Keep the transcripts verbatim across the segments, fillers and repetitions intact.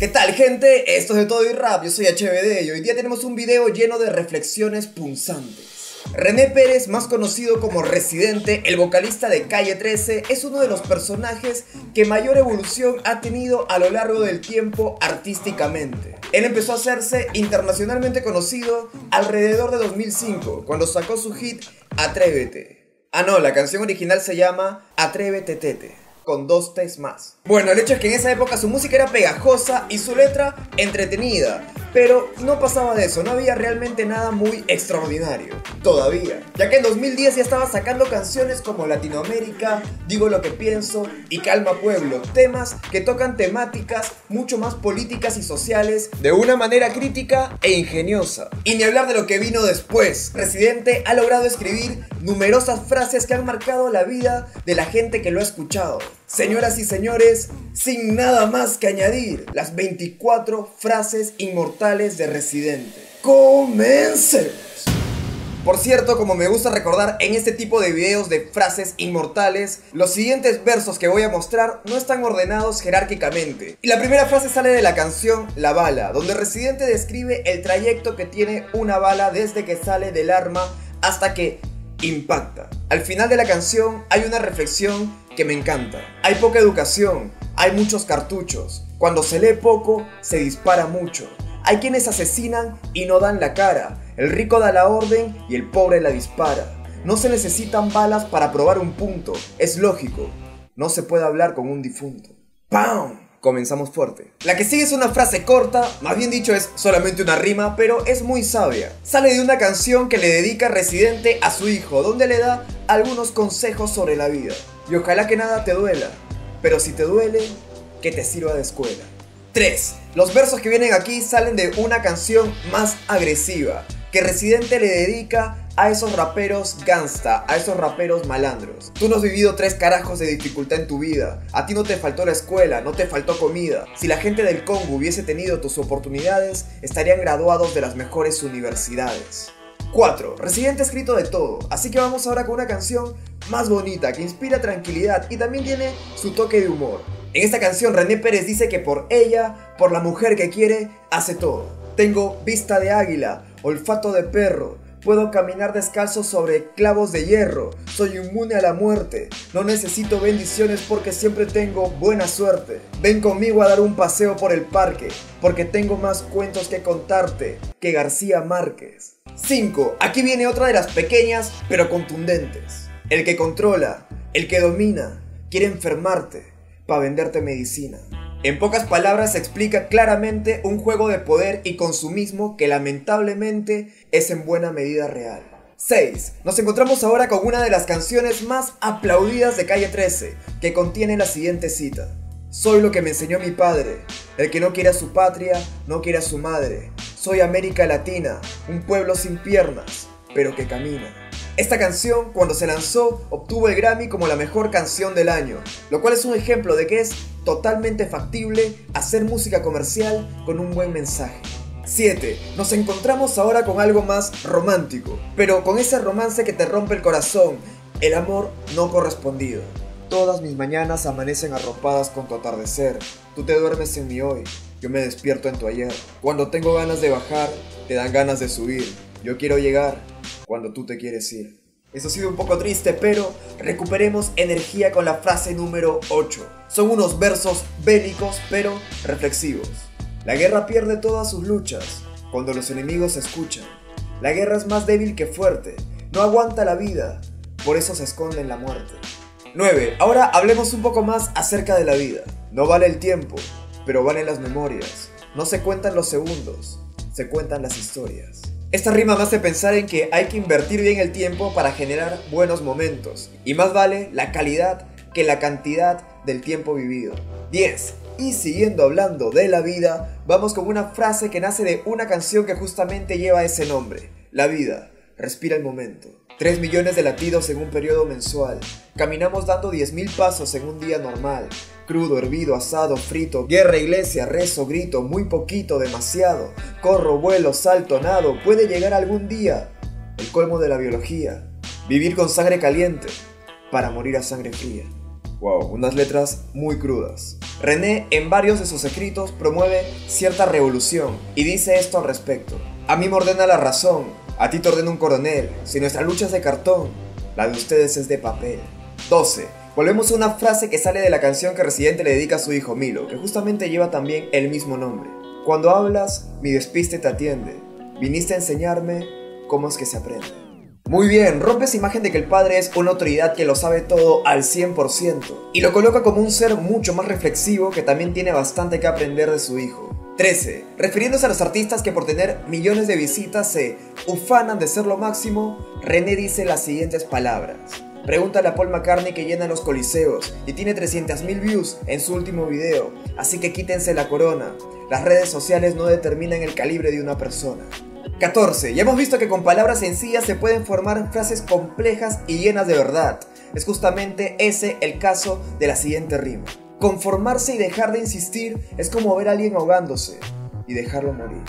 ¿Qué tal, gente? Esto es de Todo y Rap, yo soy H B D y hoy día tenemos un video lleno de reflexiones punzantes. René Pérez, más conocido como Residente, el vocalista de Calle trece, es uno de los personajes que mayor evolución ha tenido a lo largo del tiempo artísticamente. Él empezó a hacerse internacionalmente conocido alrededor de dos mil cinco, cuando sacó su hit Atrévete. Ah no, la canción original se llama Atrévete Tete, con dos T's más. Bueno, el hecho es que en esa época su música era pegajosa y su letra entretenida, pero no pasaba de eso, no había realmente nada muy extraordinario, todavía, ya que en dos mil diez ya estaba sacando canciones como Latinoamérica, Digo lo que pienso y Calma Pueblo, temas que tocan temáticas mucho más políticas y sociales de una manera crítica e ingeniosa. Y ni hablar de lo que vino después, Residente ha logrado escribir numerosas frases que han marcado la vida de la gente que lo ha escuchado. Señoras y señores, sin nada más que añadir, las veinticuatro frases inmortales de Residente. ¡Comencemos! Por cierto, como me gusta recordar en este tipo de videos de frases inmortales, los siguientes versos que voy a mostrar no están ordenados jerárquicamente. Y la primera frase sale de la canción La Bala, donde Residente describe el trayecto que tiene una bala desde que sale del arma hasta que impacta. Al final de la canción hay una reflexión que me encanta. Hay poca educación, hay muchos cartuchos. Cuando se lee poco, se dispara mucho. Hay quienes asesinan y no dan la cara. El rico da la orden y el pobre la dispara. No se necesitan balas para probar un punto. Es lógico. No se puede hablar con un difunto. ¡Pam! Comenzamos fuerte. La que sigue es una frase corta, más bien dicho es solamente una rima, pero es muy sabia. Sale de una canción que le dedica Residente a su hijo, donde le da algunos consejos sobre la vida. Y ojalá que nada te duela, pero si te duele, que te sirva de escuela. tres. Los versos que vienen aquí salen de una canción más agresiva, que Residente le dedica a esos raperos gangsta, a esos raperos malandros. Tú no has vivido tres carajos de dificultad en tu vida, a ti no te faltó la escuela, no te faltó comida. Si la gente del Congo hubiese tenido tus oportunidades, estarían graduados de las mejores universidades. cuatro. Residente ha escrito de todo, así que vamos ahora con una canción más bonita, que inspira tranquilidad y también tiene su toque de humor. En esta canción René Pérez dice que por ella, por la mujer que quiere, hace todo. Tengo vista de águila, olfato de perro, puedo caminar descalzo sobre clavos de hierro, soy inmune a la muerte, no necesito bendiciones porque siempre tengo buena suerte. Ven conmigo a dar un paseo por el parque, porque tengo más cuentos que contarte que García Márquez. cinco. Aquí viene otra de las pequeñas pero contundentes. El que controla, el que domina, quiere enfermarte para venderte medicina. En pocas palabras se explica claramente un juego de poder y consumismo que lamentablemente es en buena medida real. seis. Nos encontramos ahora con una de las canciones más aplaudidas de Calle trece, que contiene la siguiente cita. Soy lo que me enseñó mi padre, el que no quiere a su patria, no quiere a su madre. Soy América Latina, un pueblo sin piernas, pero que camina. Esta canción, cuando se lanzó, obtuvo el Grammy como la mejor canción del año, lo cual es un ejemplo de que es totalmente factible hacer música comercial con un buen mensaje. siete. Nos encontramos ahora con algo más romántico, pero con ese romance que te rompe el corazón, el amor no correspondido. Todas mis mañanas amanecen arropadas con tu atardecer, tú te duermes en mi hoy, yo me despierto en tu ayer. Cuando tengo ganas de bajar, te dan ganas de subir, yo quiero llegar cuando tú te quieres ir. Eso ha sido un poco triste, pero recuperemos energía con la frase número ocho. Son unos versos bélicos, pero reflexivos. La guerra pierde todas sus luchas cuando los enemigos se escuchan. La guerra es más débil que fuerte, no aguanta la vida, por eso se esconde en la muerte. nueve. Ahora hablemos un poco más acerca de la vida. No vale el tiempo, pero valen las memorias. No se cuentan los segundos, se cuentan las historias. Esta rima me hace pensar en que hay que invertir bien el tiempo para generar buenos momentos, y más vale la calidad que la cantidad del tiempo vivido. diez. Y siguiendo hablando de la vida, vamos con una frase que nace de una canción que justamente lleva ese nombre. La vida, respira el momento. tres millones de latidos en un periodo mensual. Caminamos dando diez mil pasos en un día normal. Crudo, hervido, asado, frito, guerra, iglesia, rezo, grito, muy poquito, demasiado. Corro, vuelo, salto, nado, puede llegar algún día. El colmo de la biología, vivir con sangre caliente para morir a sangre fría. Wow, unas letras muy crudas. René, en varios de sus escritos, promueve cierta revolución y dice esto al respecto. A mí me ordena la razón, a ti te ordena un coronel, si nuestra lucha es de cartón, la de ustedes es de papel. doce. Volvemos a una frase que sale de la canción que Residente le dedica a su hijo Milo, que justamente lleva también el mismo nombre. Cuando hablas, mi despiste te atiende, viniste a enseñarme cómo es que se aprende. Muy bien, rompe esa imagen de que el padre es una autoridad que lo sabe todo al cien por ciento y lo coloca como un ser mucho más reflexivo que también tiene bastante que aprender de su hijo. trece. Refiriéndose a los artistas que por tener millones de visitas se ufanan de ser lo máximo, René dice las siguientes palabras. Pregúntale a Paul McCartney que llena los coliseos y tiene trescientas mil views en su último video, así que quítense la corona. Las redes sociales no determinan el calibre de una persona. catorce. Ya hemos visto que con palabras sencillas se pueden formar frases complejas y llenas de verdad. Es justamente ese el caso de la siguiente rima. Conformarse y dejar de insistir es como ver a alguien ahogándose y dejarlo morir.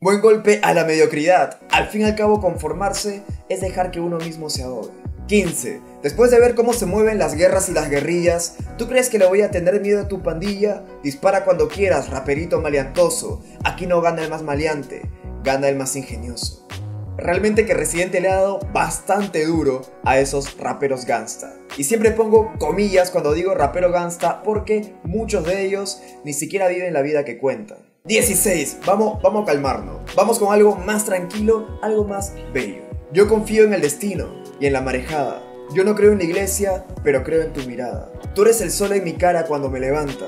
Buen golpe a la mediocridad. Al fin y al cabo, conformarse es dejar que uno mismo se ahogue. quince. Después de ver cómo se mueven las guerras y las guerrillas, ¿tú crees que le voy a tener miedo a tu pandilla? Dispara cuando quieras, raperito maleantoso. Aquí no gana el más maleante, gana el más ingenioso. Realmente que Residente le ha dado bastante duro a esos raperos gangsta. Y siempre pongo comillas cuando digo rapero gangsta porque muchos de ellos ni siquiera viven la vida que cuentan. dieciséis. Vamos, vamos a calmarnos. Vamos con algo más tranquilo, algo más bello. Yo confío en el destino y en la marejada. Yo no creo en la iglesia, pero creo en tu mirada. Tú eres el sol en mi cara cuando me levanta.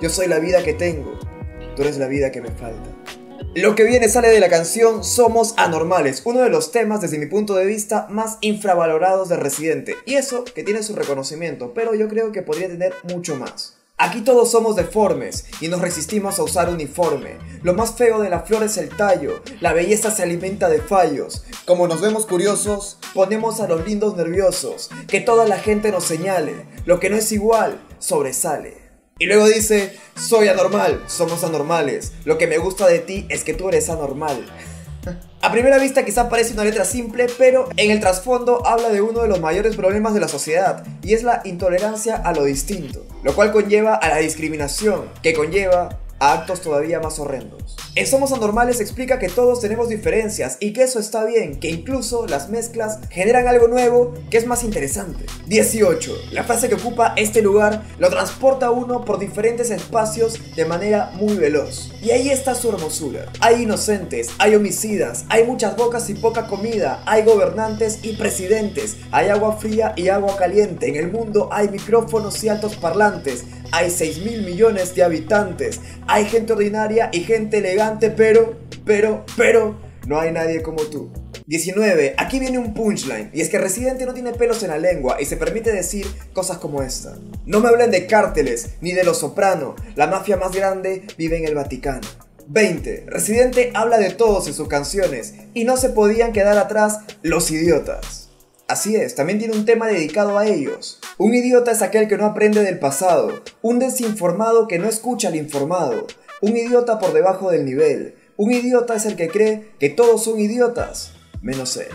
Yo soy la vida que tengo. Tú eres la vida que me falta. Lo que viene sale de la canción Somos Anormales, uno de los temas desde mi punto de vista más infravalorados de Residente, y eso que tiene su reconocimiento, pero yo creo que podría tener mucho más. Aquí todos somos deformes y nos resistimos a usar uniforme. Lo más feo de la flor es el tallo, la belleza se alimenta de fallos. Como nos vemos curiosos, ponemos a los lindos nerviosos, que toda la gente nos señale, lo que no es igual sobresale. Y luego dice, soy anormal, somos anormales, lo que me gusta de ti es que tú eres anormal. A primera vista quizá parece una letra simple, pero en el trasfondo habla de uno de los mayores problemas de la sociedad, y es la intolerancia a lo distinto, lo cual conlleva a la discriminación, que conlleva a actos todavía más horrendos. En Somos Anormales explica que todos tenemos diferencias y que eso está bien, que incluso las mezclas generan algo nuevo que es más interesante. dieciocho. La frase que ocupa este lugar lo transporta a uno por diferentes espacios de manera muy veloz. Y ahí está su hermosura. Hay inocentes, hay homicidas, hay muchas bocas y poca comida, hay gobernantes y presidentes, hay agua fría y agua caliente, en el mundo hay micrófonos y altos parlantes, hay seis mil millones de habitantes, hay gente ordinaria y gente elegante, pero, pero, pero, no hay nadie como tú. diecinueve. Aquí viene un punchline, y es que Residente no tiene pelos en la lengua y se permite decir cosas como esta. No me hablen de cárteles, ni de Los Soprano, la mafia más grande vive en el Vaticano. veinte. Residente habla de todos en sus canciones, y no se podían quedar atrás los idiotas. Así es, también tiene un tema dedicado a ellos. Un idiota es aquel que no aprende del pasado, un desinformado que no escucha al informado, un idiota por debajo del nivel, un idiota es el que cree que todos son idiotas, menos él.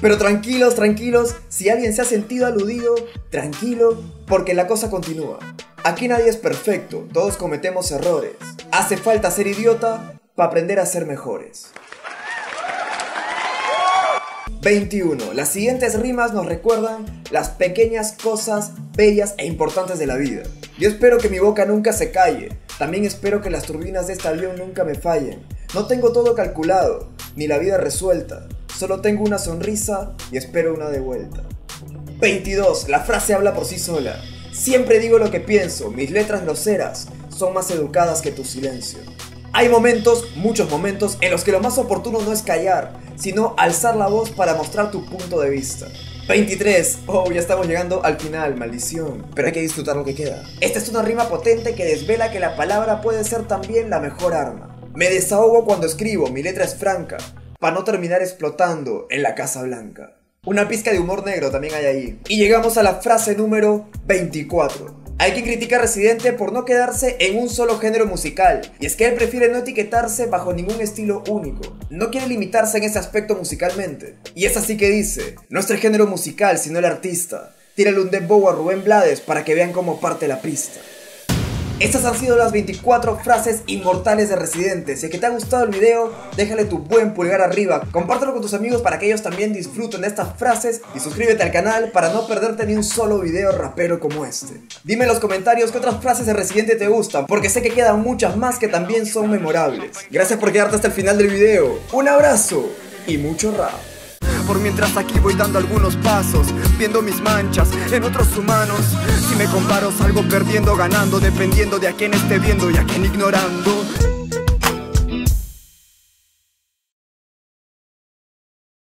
Pero tranquilos, tranquilos, si alguien se ha sentido aludido, tranquilo, porque la cosa continúa. Aquí nadie es perfecto, todos cometemos errores. Hace falta ser idiota para aprender a ser mejores. veintiuno. Las siguientes rimas nos recuerdan las pequeñas cosas bellas e importantes de la vida. Yo espero que mi boca nunca se calle, también espero que las turbinas de este avión nunca me fallen. No tengo todo calculado, ni la vida resuelta, solo tengo una sonrisa y espero una de vuelta. veintidós. La frase habla por sí sola. Siempre digo lo que pienso, mis letras groseras son más educadas que tu silencio. Hay momentos, muchos momentos, en los que lo más oportuno no es callar, sino alzar la voz para mostrar tu punto de vista. veintitrés. Oh, ya estamos llegando al final, maldición. Pero hay que disfrutar lo que queda. Esta es una rima potente que desvela que la palabra puede ser también la mejor arma. Me desahogo cuando escribo, mi letra es franca, para no terminar explotando en la Casa Blanca. Una pizca de humor negro también hay ahí. Y llegamos a la frase número veinticuatro. Hay quien critica a Residente por no quedarse en un solo género musical, y es que él prefiere no etiquetarse bajo ningún estilo único, no quiere limitarse en ese aspecto musicalmente. Y es así que dice, no es el género musical sino el artista, tírale un dembow a Rubén Blades para que vean cómo parte la pista. Estas han sido las veinticuatro frases inmortales de Residente. Si es que te ha gustado el video, déjale tu buen pulgar arriba, compártelo con tus amigos para que ellos también disfruten de estas frases y suscríbete al canal para no perderte ni un solo video rapero como este. Dime en los comentarios qué otras frases de Residente te gustan, porque sé que quedan muchas más que también son memorables. Gracias por quedarte hasta el final del video. Un abrazo y mucho rap. Por mientras aquí voy dando algunos pasos, viendo mis manchas en otros humanos. Si me comparo salgo perdiendo, ganando, dependiendo de a quién esté viendo y a quién ignorando.